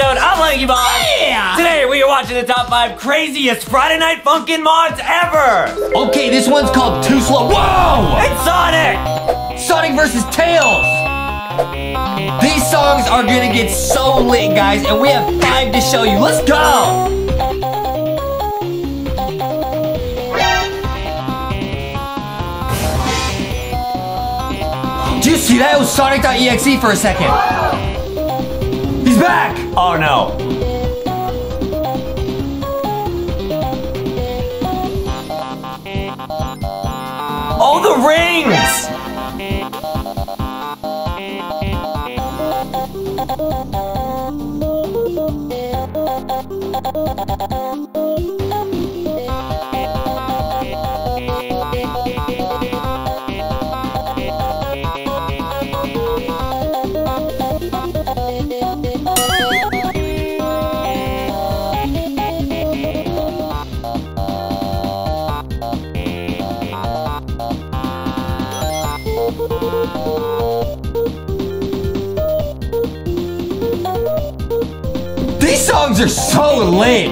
episode of LankyBox. Yeah! Today we are watching the top 5 craziest Friday Night Funkin mods ever. Okay, this one's called Too Slow. Whoa! It's Sonic! Sonic versus Tails! These songs are gonna get so lit, guys, and we have 5 to show you. Let's go! Do you see that? It was Sonic.exe for a second. He's back! Oh no. Oh, the rings! These songs are so lit!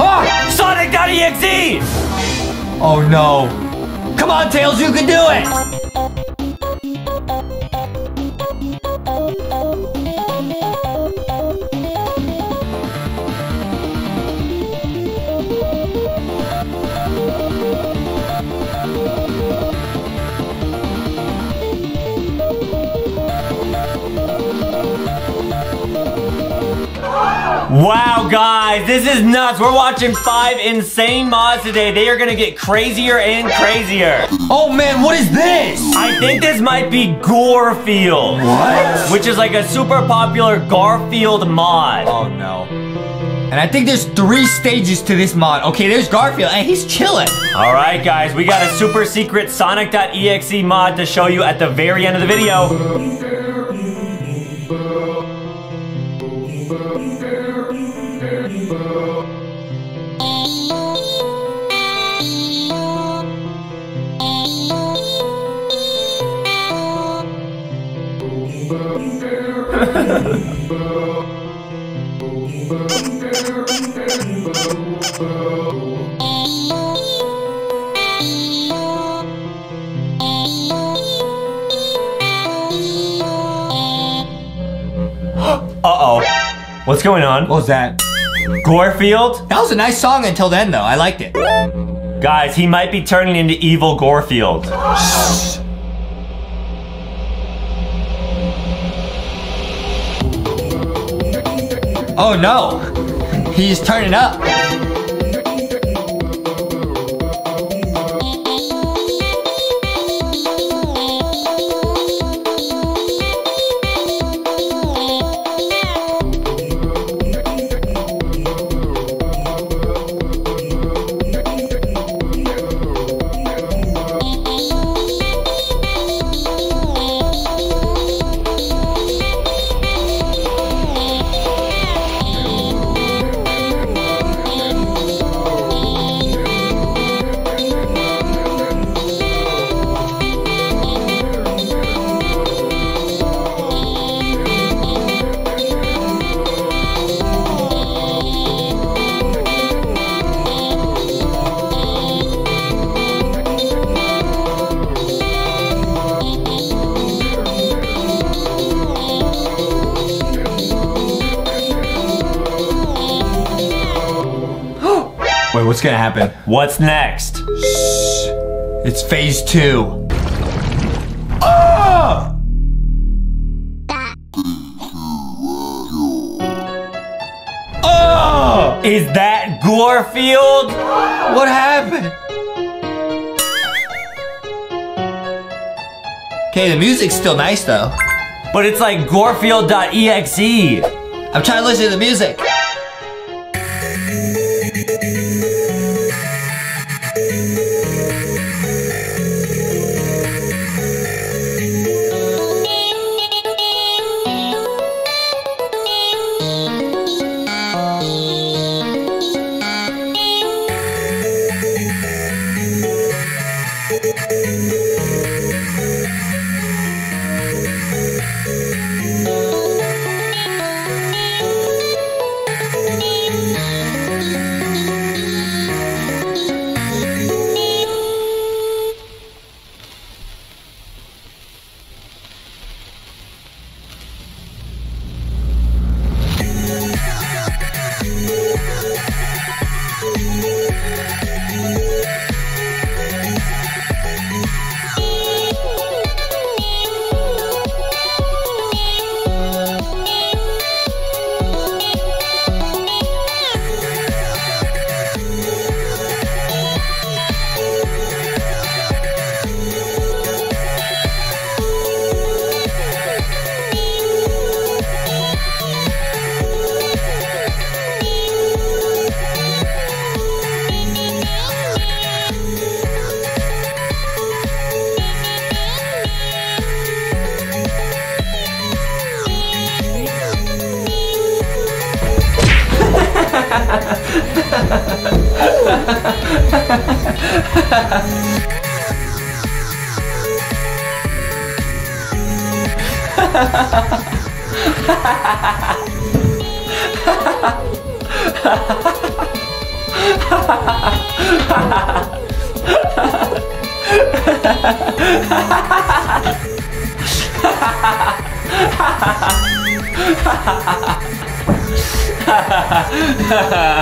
Ah! Sonic.exe! Oh no! Come on, Tails, you can do it! Wow, guys, this is nuts. We're watching 5 insane mods today. They are gonna get crazier and crazier. Oh man, what is this? I think this might be Gorefield. What? Which is like a super popular Garfield mod. Oh no. And I think there's 3 stages to this mod. Okay, there's Garfield, and he's chilling. All right, guys, we got a super secret Sonic.exe mod to show you at the very end of the video. Uh-oh. What's going on? What was that? Gorefield? That was a nice song until then, though. I liked it. Guys, he might be turning into evil Gorefield. Shh. Oh no, he's turning up. Wait, what's gonna happen? What's next? Shh. It's phase 2. Ah! Oh! Is that Gorefield? What happened? Okay, the music's still nice though. But it's like Gorefield.exe. I'm trying to listen to the music.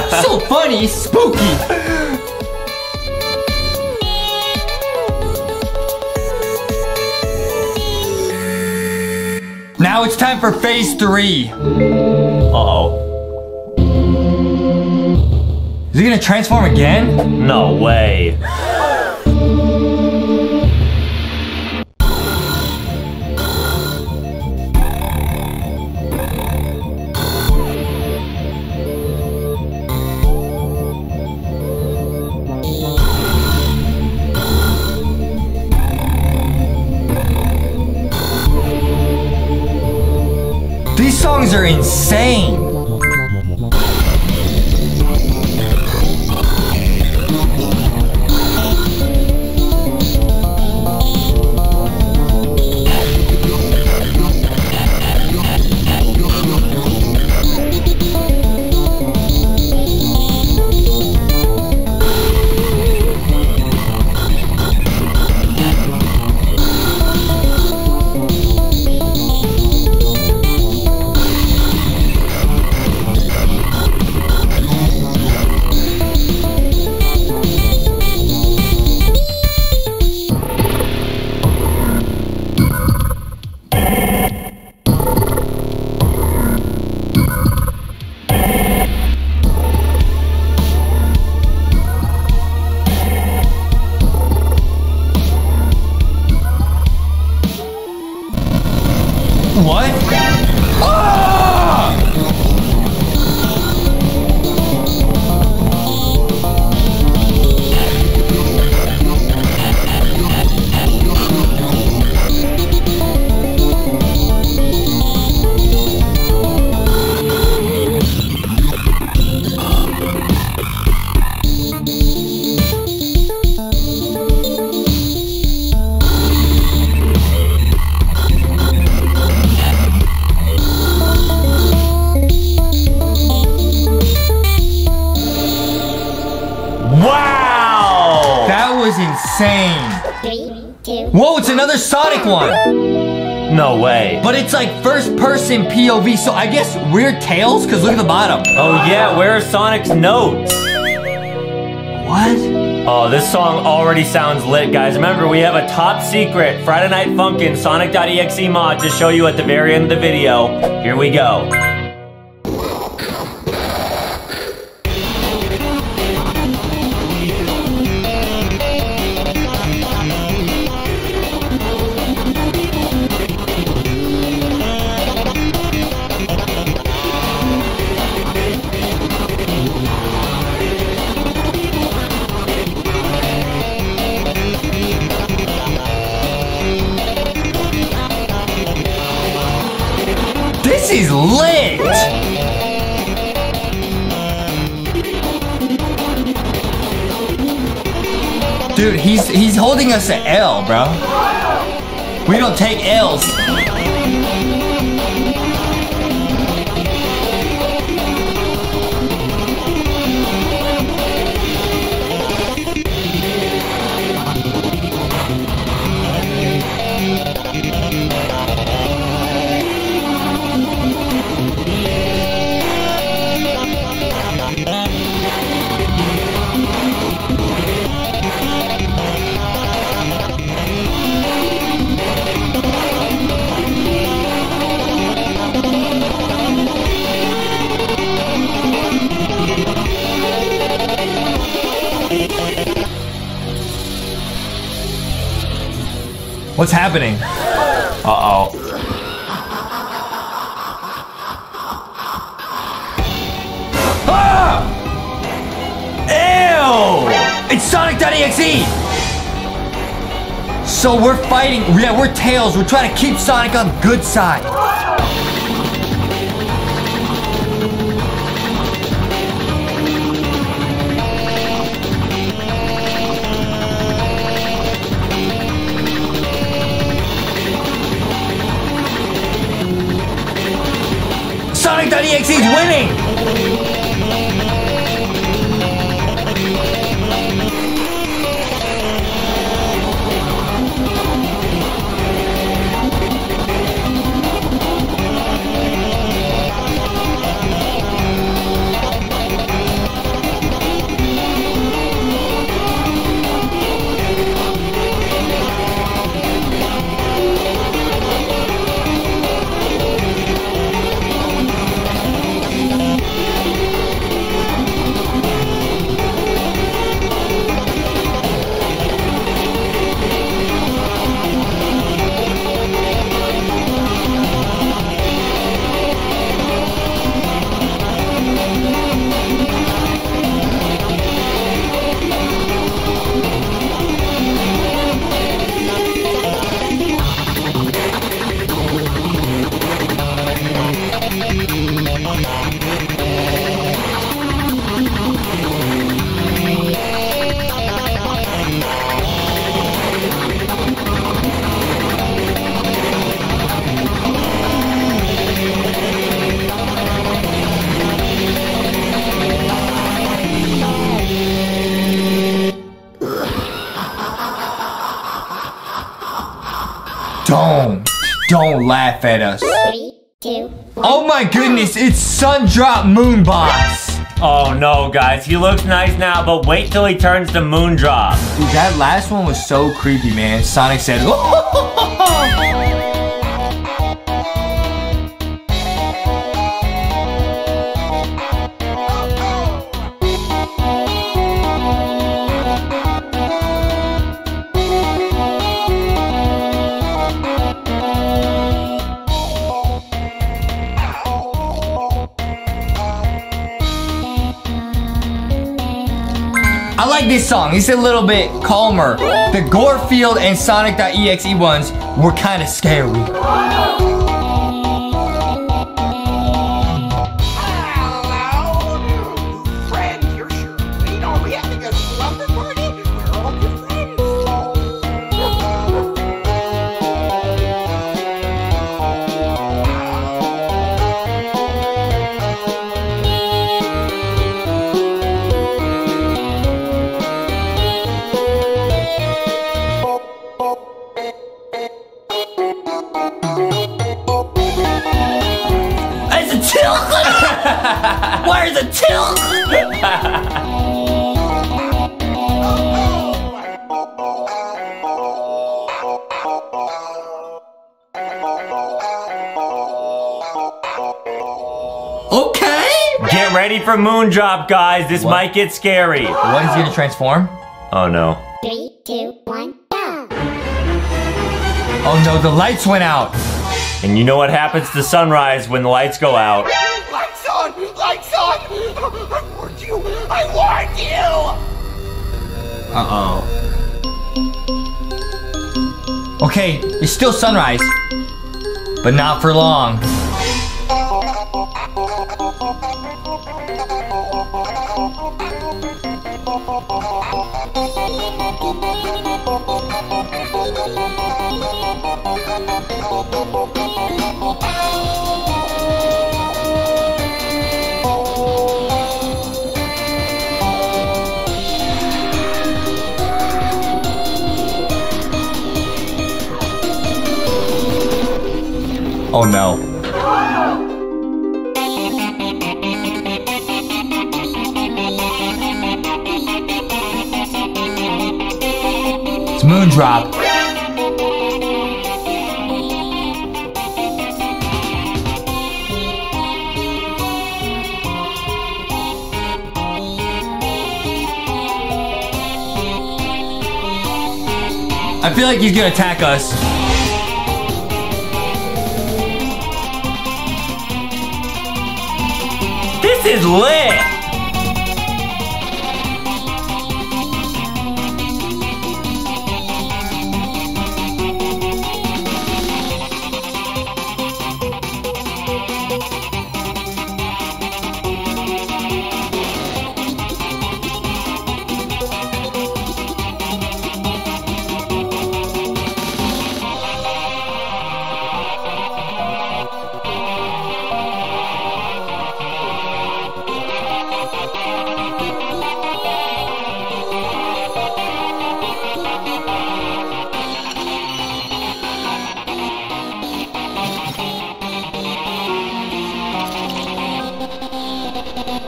So funny, spooky. Now it's time for phase 3. Uh-oh. Is he gonna transform again? No way. These songs are insane! Whoa, it's another Sonic one! No way. But it's like first person POV, so I guess we're Tails, because look at the bottom. Oh yeah, where are Sonic's notes? What? Oh, this song already sounds lit, guys. Remember, we have a top secret Friday Night Funkin Sonic.exe mod to show you at the very end of the video. Here we go. This is lit! Dude, he's holding us an L, bro. We don't take L's. What's happening? Uh-oh. Ah! Ew! It's Sonic.exe! So we're fighting. Yeah, we're Tails. We're trying to keep Sonic on the good side. Sonic.exe is winning! Don't laugh at us. 3, 2, 1. Oh my goodness, it's Sundrop Moonbox. Oh no, guys, he looks nice now, but wait till he turns to Moondrop. Dude, that last one was so creepy, man. Sonic said, I like this song. It's a little bit calmer. The Gorefield and Sonic.exe ones were kind of scary. Hello, friend. You're sure we know we have to go to the slumber party? Where are all your Where's the tilt? Okay. Get ready for Moondrop, guys. This might get scary. What is he gonna transform? Oh no. 3, 2, 1, go. Oh no, the lights went out. And you know what happens to sunrise when the lights go out? Lights on! I warned you! I warned you! Uh-oh. Okay, it's still sunrise. But not for long. Oh no. It's Moondrop. I feel like he's gonna attack us. This is lit!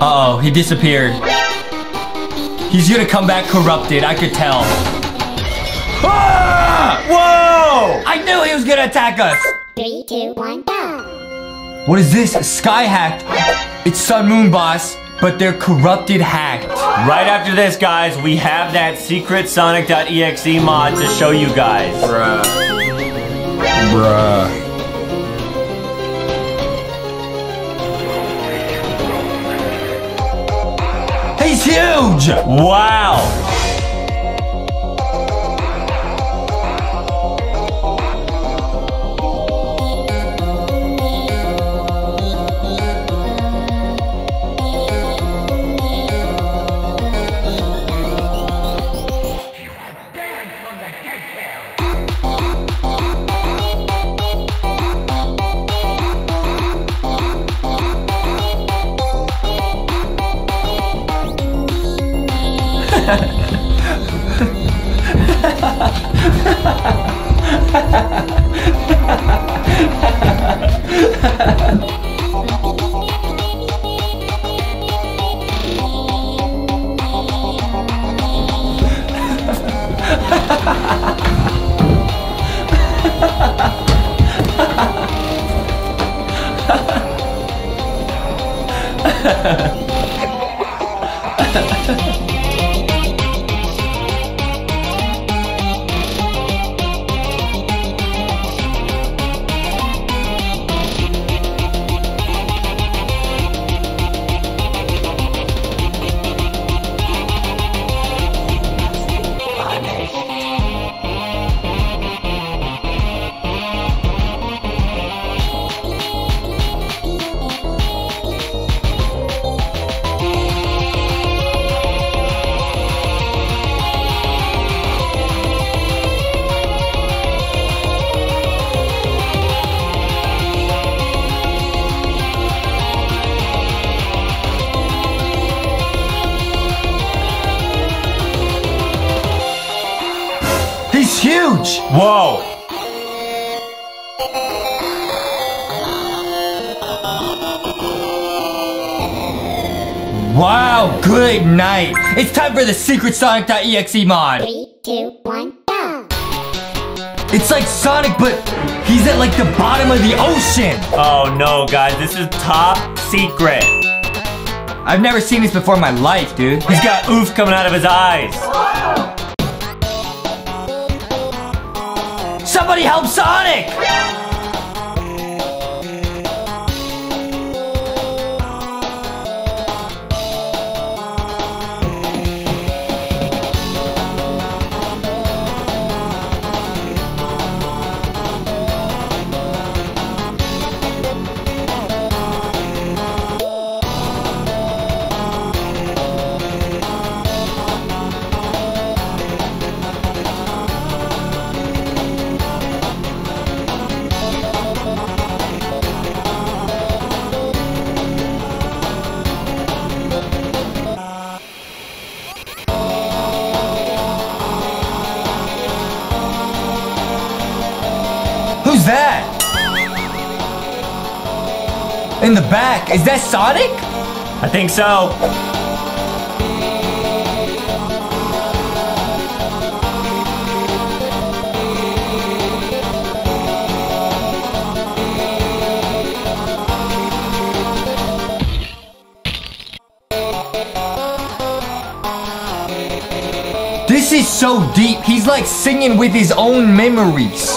Uh-oh, he disappeared. He's gonna come back corrupted, I could tell. Ah! Whoa! I knew he was gonna attack us! 3, 2, 1, go! What is this? Sky hacked. It's Sun Moon Boss, but they're corrupted hacked. Right after this, guys, we have that secret Sonic.exe mod to show you guys. Bruh. Bruh. He's huge! Wow! Huge! Whoa! Wow, good night! It's time for the secret Sonic.exe mod! 3, 2, 1, go! It's like Sonic, but he's at like the bottom of the ocean! Oh no, guys, this is top secret! I've never seen this before in my life, dude. He's got oof coming out of his eyes! Somebody help Sonic! In the back, is that Sonic? I think so. This is so deep. He's like singing with his own memories.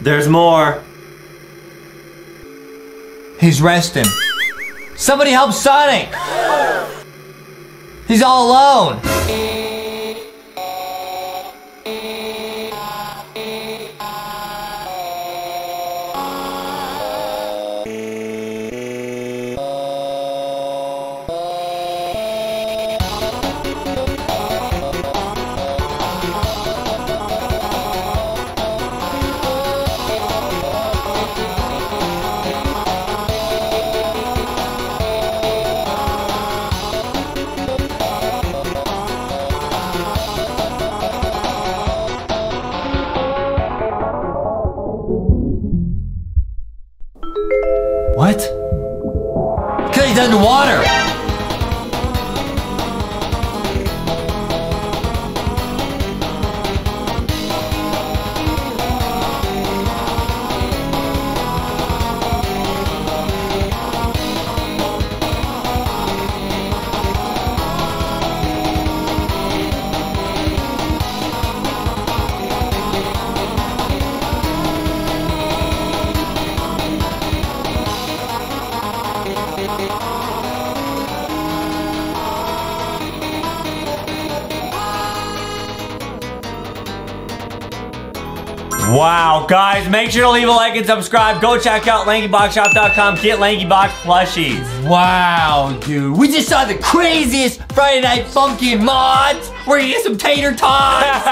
There's more. He's resting. Somebody help Sonic! He's all alone. Wow, guys, make sure to leave a like and subscribe. Go check out LankyBoxShop.com. Get LankyBox plushies. Wow, dude. We just saw the craziest Friday Night Funkin' mods. We're gonna get some tater tots.